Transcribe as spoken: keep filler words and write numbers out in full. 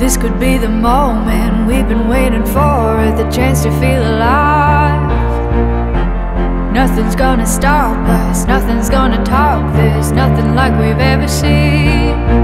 This could be the moment we've been waiting for, the chance to feel alive. Nothing's gonna stop us, nothing's gonna top this, nothing like we've ever seen.